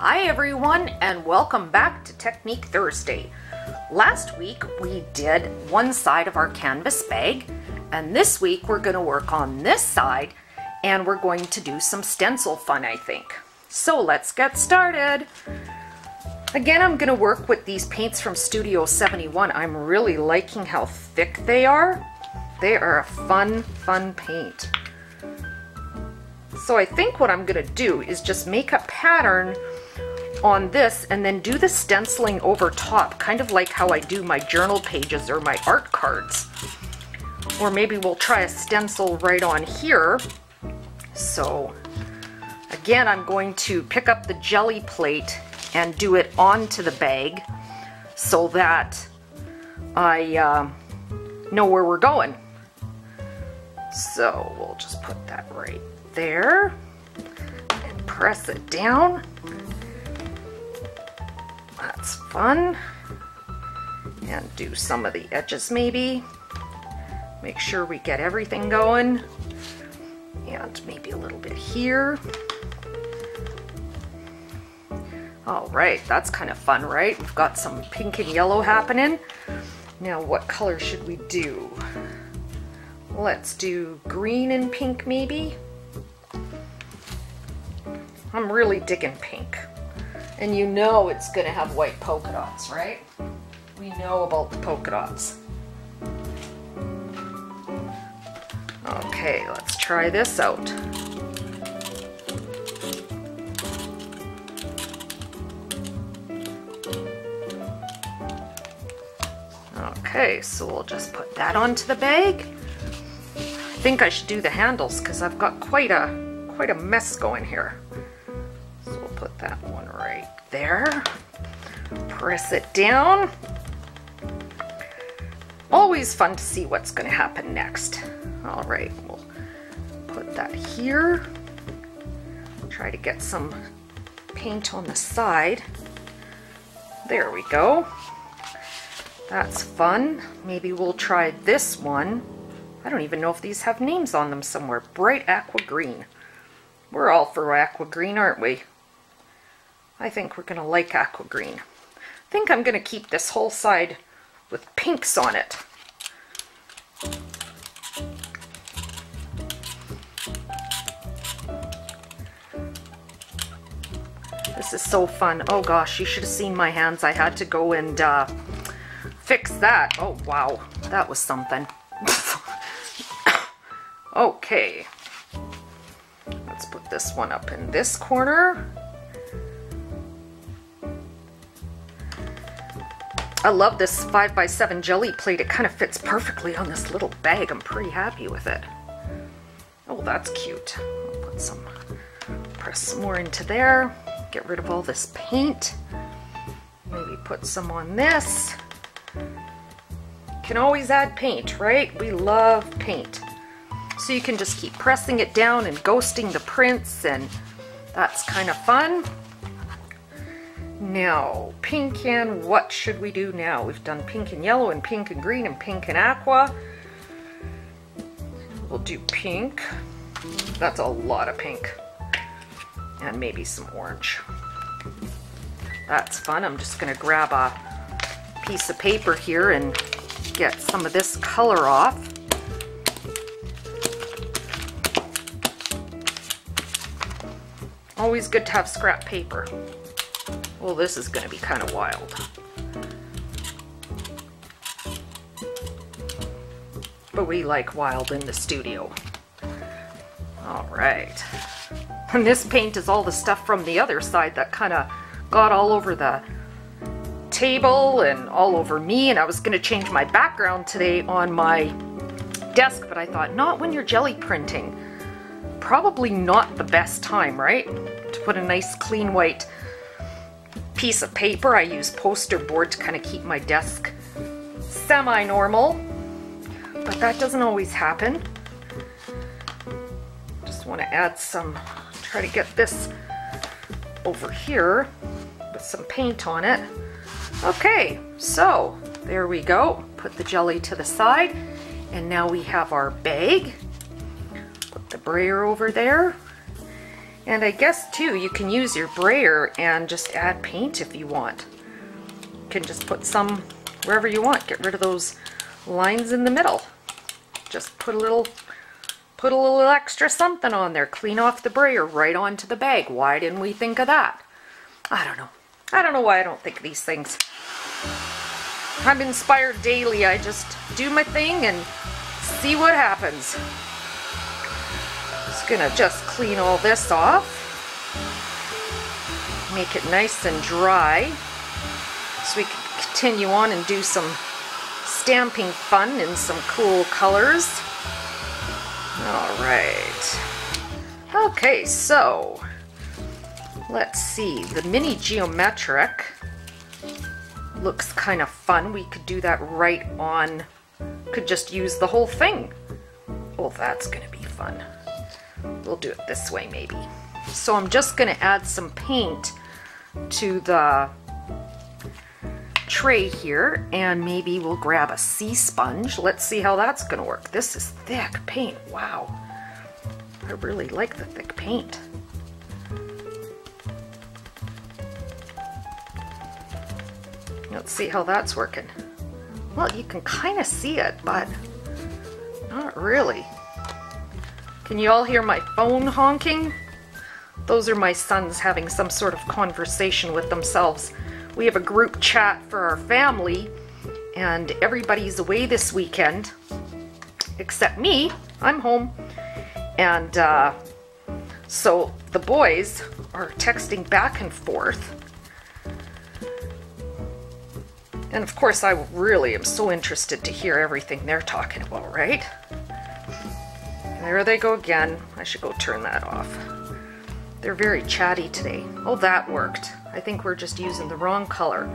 Hi everyone, and welcome back to Technique Thursday. Last week we did one side of our canvas bag, and this week we're going to work on this side, and we're going to do some stencil fun, I think. So let's get started. Again, I'm going to work with these paints from Studio 71. I'm really liking how thick they are. They are a fun paint. So I think what I'm going to do is just make a pattern on this and then do the stenciling over top, kind of like how I do my journal pages or my art cards. Or maybe we'll try a stencil right on here. So again, I'm going to pick up the Gelli plate and do it onto the bag so that I know where we're going. So we'll just put that right there and press it down. That's fun. And do some of the edges maybe. Make sure we get everything going. And maybe a little bit here. All right, that's kind of fun, right? We've got some pink and yellow happening. Now what color should we do? Let's do green and pink maybe. I'm really digging pink. And you know it's gonna have white polka dots, right? We know about the polka dots. Okay, let's try this out. Okay, so we'll just put that onto the bag. I think I should do the handles because I've got quite a mess going here. So we'll put that one right there. Press it down. Always fun to see what's going to happen next. All right, we'll put that here. Try to get some paint on the side. There we go. That's fun. Maybe we'll try this one. I don't even know if these have names on them somewhere. Bright aqua green. We're all for aqua green, aren't we? I think we're going to like aqua green. I think I'm going to keep this whole side with pinks on it. This is so fun. Oh gosh, you should have seen my hands. I had to go and fix that. Oh wow, that was something. Okay, let's put this one up in this corner. I love this 5x7 Gelli plate. It kind of fits perfectly on this little bag. I'm pretty happy with it. Oh, that's cute. I'll put some, press some more into there. Get rid of all this paint. Maybe put some on this. Can always add paint, right? We love paint. So you can just keep pressing it down and ghosting the prints, and that's kind of fun. Now, pink, and what should we do now? We've done pink and yellow and pink and green and pink and aqua. We'll do pink. That's a lot of pink. And maybe some orange. That's fun. I'm just going to grab a piece of paper here and get some of this color off. Always good to have scrap paper. Well, this is going to be kind of wild. But we like wild in the studio. All right. And this paint is all the stuff from the other side that kind of got all over the table and all over me, and I was going to change my background today on my desk, but I thought, not when you're Gelli printing. Probably not the best time, right? To put a nice clean white piece of paper. I use poster board to kind of keep my desk semi-normal, but that doesn't always happen. Just want to add some, try to get this over here with some paint on it. Okay, so there we go. Put the Gelli to the side, and now we have our bag. Put the brayer over there, And I guess too, you can use your brayer and just add paint if you want. You can just put some wherever you want. Get rid of those lines in the middle. Just put a little extra something on there. Clean off the brayer right onto the bag. Why didn't we think of that? I don't know. I don't know why I don't think of these things. I'm inspired daily. I just do my thing and see what happens. Just gonna just clean all this off. Make it nice and dry so we can continue on and do some stamping fun in some cool colors. Alright. Okay, so let's see. The mini geometric looks kind of fun. We could do that right on, could just use the whole thing. Well, that's gonna be fun. We'll do it this way maybe. So I'm just gonna add some paint to the tray here, and maybe we'll grab a sea sponge. Let's see how that's gonna work. This is thick paint. Wow, I really like the thick paint. Let's see how that's working. Well, you can kind of see it, but not really. Can you all hear my phone honking? Those are my sons having some sort of conversation with themselves. We have a group chat for our family, and everybody's away this weekend except me. I'm home, and so the boys are texting back and forth, and of course I really am so interested to hear everything they're talking about, right? And there they go again. I should go turn that off. They're very chatty today. Oh, that worked. I think we're just using the wrong color.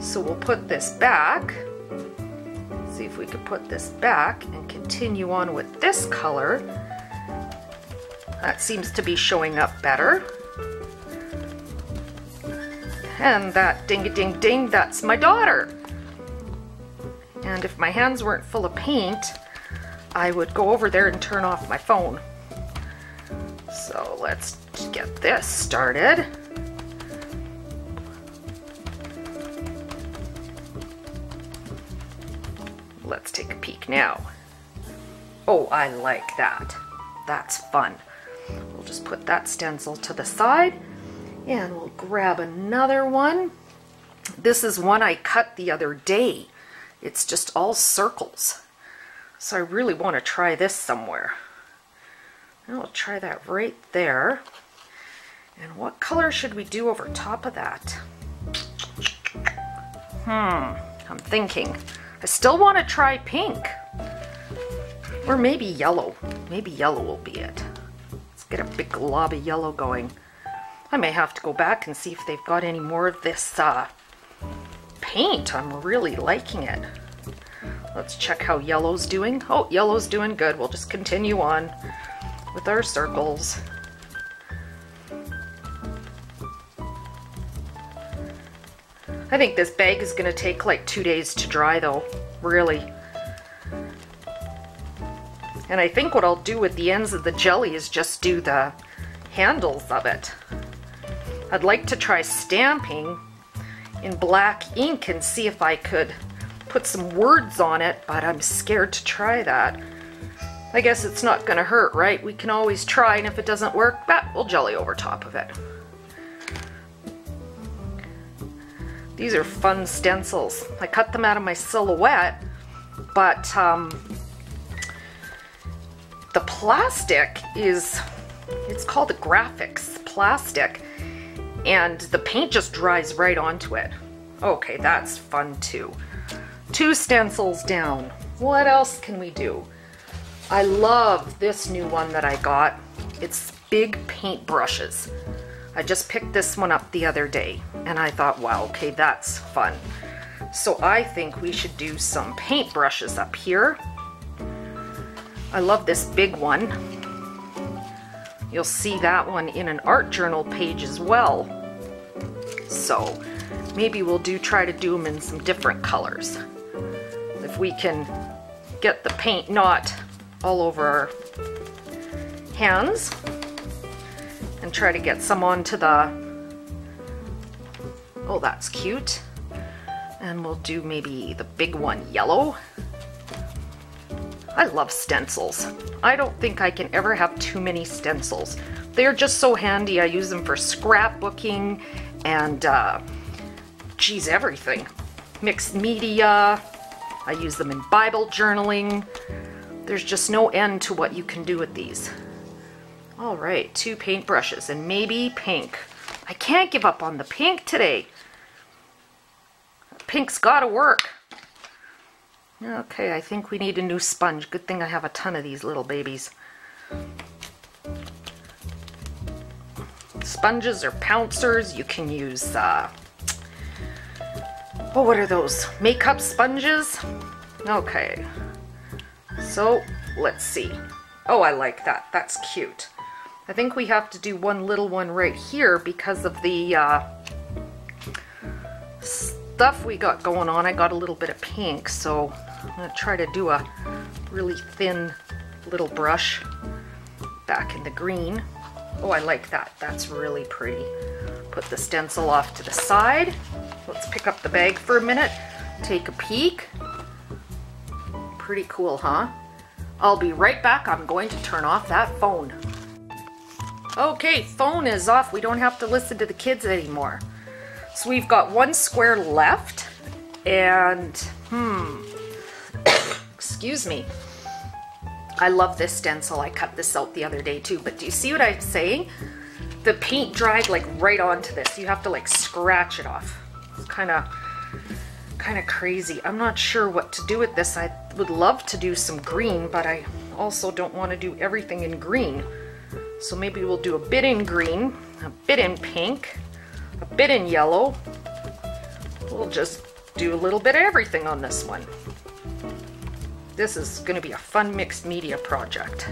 So we'll put this back. See if we could put this back and continue on with this color. That seems to be showing up better. And that ding-a-ding-ding, that's my daughter. And if my hands weren't full of paint, I would go over there and turn off my phone. So let's get this started. Let's take a peek now. Oh, I like that. That's fun. We'll just put that stencil to the side, and we'll grab another one. This is one I cut the other day. It's just all circles. So I really want to try this somewhere. I'll try that right there. And what color should we do over top of that? I'm thinking. I still want to try pink, or maybe yellow. Maybe yellow will be it. Let's get a big glob of yellow going. I may have to go back and see if they've got any more of this paint. I'm really liking it. Let's check how yellow's doing. Oh, yellow's doing good. We'll just continue on with our circles. I think this bag is going to take like 2 days to dry though, really. And I think what I'll do with the ends of the jelly is just do the handles of it. I'd like to try stamping in black ink and see if I could put some words on it, but I'm scared to try that. I guess it's not going to hurt, right? We can always try, and if it doesn't work, bah, we'll jelly over top of it. These are fun stencils. I cut them out of my Silhouette, but the plastic is, it's called the graphics plastic, and the paint just dries right onto it. Okay, that's fun too. 2 stencils down. What else can we do? I love this new one that I got. It's big paint brushes. I just picked this one up the other day, and I thought, wow, okay, that's fun. So I think we should do some paint brushes up here. I love this big one. You'll see that one in an art journal page as well. So maybe we'll try to do them in some different colors. If we can get the paint not all over our hands. and try to get some onto the, oh, that's cute. And we'll do maybe the big one yellow. I love stencils. I don't think I can ever have too many stencils. They're just so handy. I use them for scrapbooking and geez, everything. Mixed media. I use them in Bible journaling. There's just no end to what you can do with these. All right, 2 paintbrushes and maybe pink. I can't give up on the pink today. Pink's gotta work. Okay, I think we need a new sponge. Good thing I have a ton of these little babies. Sponges or pouncers. You can use, oh, what are those? Makeup sponges? Okay. So, let's see. Oh, I like that. That's cute. I think we have to do one little one right here because of the stuff we got going on. I got a little bit of pink, so I'm going to try to do a really thin little brush back in the green. Oh, I like that. That's really pretty. Put the stencil off to the side. Let's pick up the bag for a minute, take a peek. Pretty cool, huh? I'll be right back. I'm going to turn off that phone. Okay, phone is off. We don't have to listen to the kids anymore. So we've got one square left and, excuse me. I love this stencil. I cut this out the other day too, but do you see what I'm saying? The paint dried like right onto this. You have to like scratch it off. It's kind of crazy. I'm not sure what to do with this. I would love to do some green, but I also don't want to do everything in green. So maybe we'll do a bit in green, a bit in pink, a bit in yellow. We'll just do a little bit of everything on this one. This is going to be a fun mixed media project.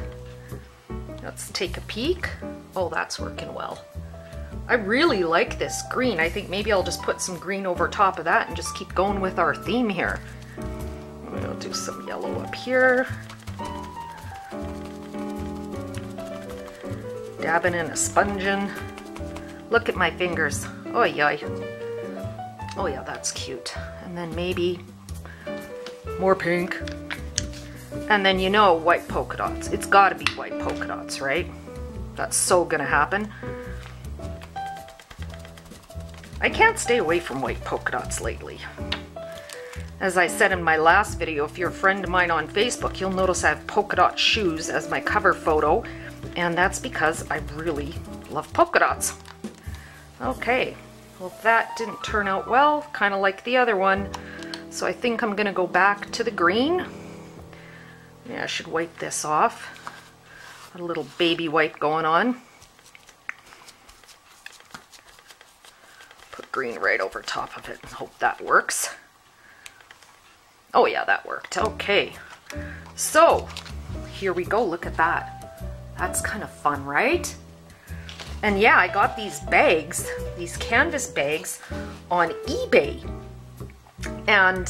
Let's take a peek. Oh, that's working well. I really like this green. I think maybe I'll just put some green over top of that and just keep going with our theme here. We'll do some yellow up here. Dabbing in a spongin'. Look at my fingers. Oh, yeah. Oh, yeah, that's cute. And then maybe more pink. And then, you know, white polka dots. It's got to be white polka dots, right? That's so going to happen. I can't stay away from white polka dots lately. As I said in my last video, if you're a friend of mine on Facebook, you'll notice I have polka dot shoes as my cover photo, and that's because I really love polka dots. Okay, well that didn't turn out well, kind of like the other one, so I think I'm going to go back to the green. Yeah, I should wipe this off. Got a little baby wipe going on. Put green right over top of it and hope that works. Oh yeah, that worked. Okay, so here we go. Look at that. That's kind of fun, right? And yeah, I got these bags, these canvas bags on eBay, and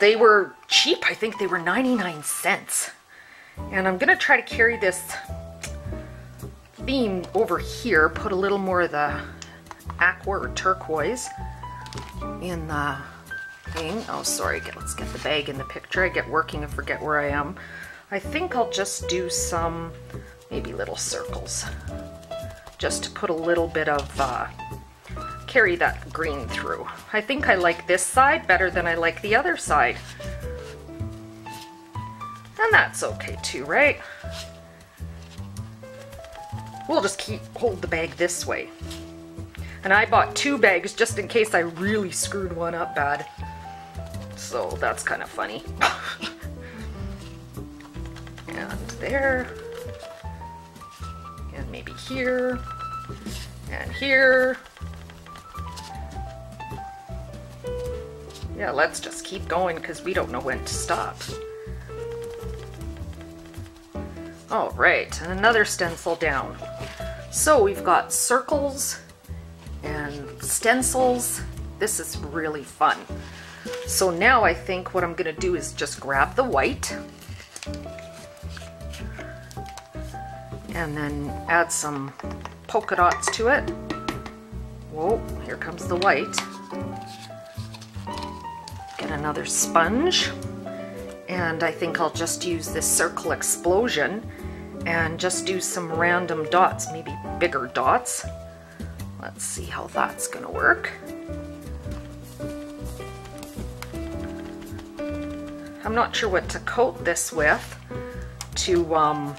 they were cheap. I think they were 99 cents, and I'm gonna try to carry this theme over here, put a little more of the aqua or turquoise in the thing. Oh, sorry, let's get the bag in the picture. I get working and forget where I am. I think I'll just do some maybe little circles just to put a little bit of carry that green through. I think I like this side better than I like the other side, and that's okay too, right? We'll just hold the bag this way. And I bought 2 bags just in case I really screwed one up bad. So that's kind of funny. And there. And maybe here. And here. Yeah, let's just keep going because we don't know when to stop. All right, and another stencil down. So we've got circles and stencils. This is really fun. So now I think what I'm gonna do is just grab the white and then add some polka dots to it. Whoa, here comes the white. Get another sponge, and I think I'll just use this circle explosion and just do some random dots, maybe bigger dots. Let's see how that's gonna work. I'm not sure what to coat this with to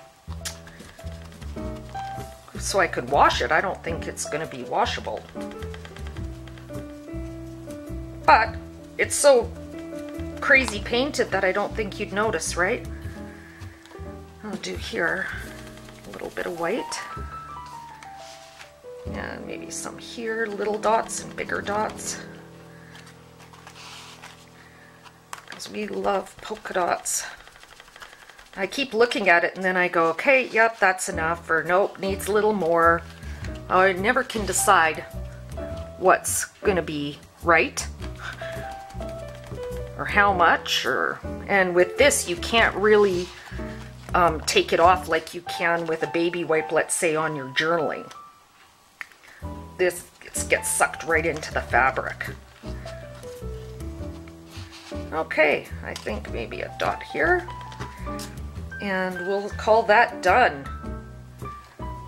so I could wash it. I don't think it's going to be washable. But it's so crazy painted that I don't think you'd notice, right? I'll do here a little bit of white. And maybe some here, little dots and bigger dots. Because we love polka dots. I keep looking at it and then I go, okay, yep, that's enough, or nope, needs a little more. I never can decide what's going to be right, or how much, or, and with this you can't really take it off like you can with a baby wipe, let's say, on your journaling. This gets sucked right into the fabric. Okay, I think maybe a dot here. And we'll call that done.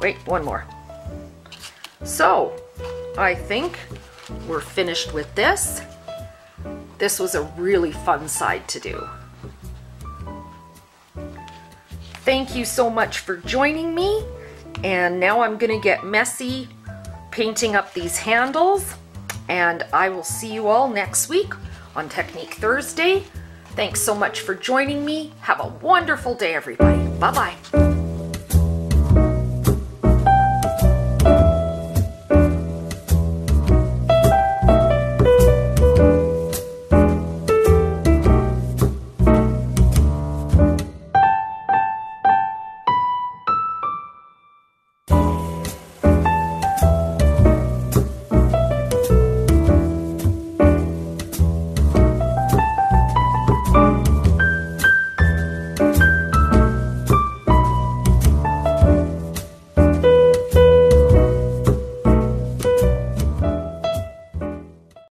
Wait, one more. So, I think we're finished with this. This was a really fun side to do. Thank you so much for joining me. And now I'm gonna get messy painting up these handles. And I will see you all next week on Technique Thursday. Thanks so much for joining me. Have a wonderful day, everybody. Bye-bye.